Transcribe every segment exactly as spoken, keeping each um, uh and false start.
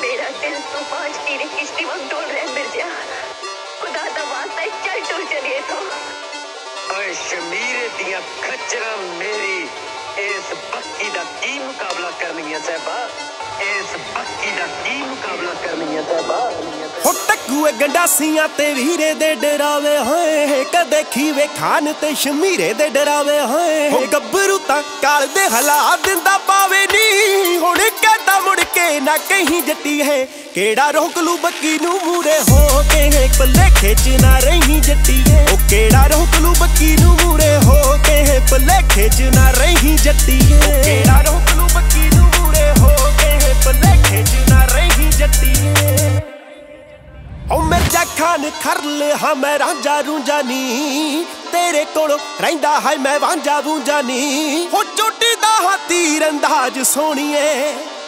मेरा दिल तो पांच तीर किश्ती वक्त डोल रहा है मिर्जा। खुदा दा वास्ता चल टूर चलिए तो। और शमीर दिया खचरा मेरी इस बक्की दा की मुकाबला करनी है साहबा, इस बक्की दा की मुकाबला करनी है साहबा। हुए गंडासियां ते वीरे दे डरावे हैं, कदे खीवे खान ते शमीरे दे डरावे हैं। गब्बरू ता काल दे हला दिंदा पावे नी, हुण कहदा मुड़ के ना कहीं जट्टी है। केड़ा रोक लू बक्की नू मूरे हो के है, पल्ले खेच ना रही जट्टी है। ओ केड़ा रोक लू बक्की नू मूरे हो के है, पल्ले खेच ना रही जट्टी है। केड़ा रोक लू बक्की नू मूरे हो के है, पल्ले खेच ना रही जट्टी है। ओ मिर्जा खान खर ले हाँ मैं रांझा रूंझा नी, तेरे कोलों रहिंदा है मैं वांझा वूंझा नी। हो चोटी दा हा तीरंदाज सोहणीए,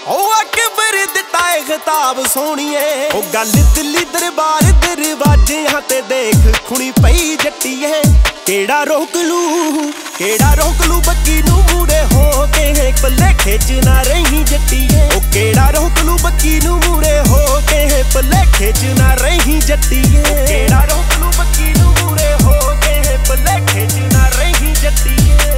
ओ अकबर दिता है खिताब सोहणीए। ओ गल दिल्ली दरबार दरवाजे हाँ ते देख खुणी पई जट्टीए। केड़ा रोक लू केड़ा रोक लू बक्की नू मूरे हो के है, पल्ले खेच ना रही जट्टीए। ओ केड़ा रोक लू बक्की नू मूरे हो के है, पल्ले खेच ना रही जट्टी है। केड़ा रोक लू बक्की नू मूरे हो के है, पल्ले खेच ना रही जट्टी है।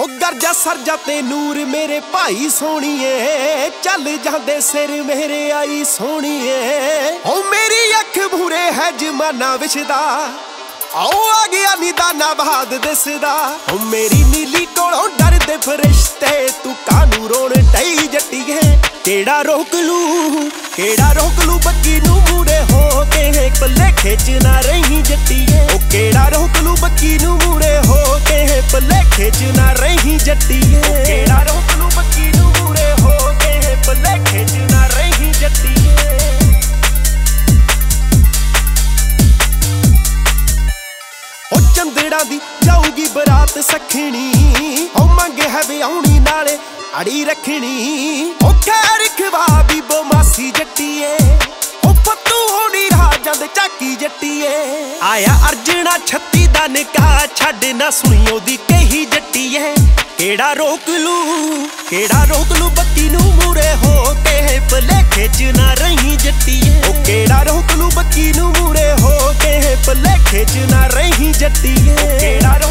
ओ गरजा सरजा ते नूर मेरे भाई सोहणीए, चल जांदे सिर मेरे आई सोहणीए। ओ मेरी अख भूरे है जमाना विछदा, आओ आ गया निदाना बहाद दिसदा। ओ मेरी नीली कोलों डरदे फरिश्ते, तू कानू रोण टई जट्टी है। केड़ा रोक लू केड़ा रोक लू बक्की नू मूरे हो के है, पल्ले खेच ना रही जट्टी है। ओ केड़ा रोक लू बक्की नू मूरे हो के है, पल्ले खेच ना रही जट्टी है। केड़ा रोक लू बक्की नू मूरे हो के है, पल्ले खेच ना रही जट्टी है। ओ चंदड़ा दी जाऊगी बरात सखनी, ओ मंगे है ब्याहणी नाले अड़ी रखनी। ओ खैर खवा भी बमासी जट्टीए, ओ फत्तू होनी राजा दे चाकी जट्टीए। आया अर्जना छत्ती दा निकाह, छड ना सुनियो दी कही जट्टीए। केड़ा रोक लू केड़ा रोक लू बक्की नू मूरे हो के है, पल्ले खेच ना रही जट्टीए। ओ केड़ा रोक लू बक्की नू मूरे हो के है, पल्ले खेच ना रही जट्टी है।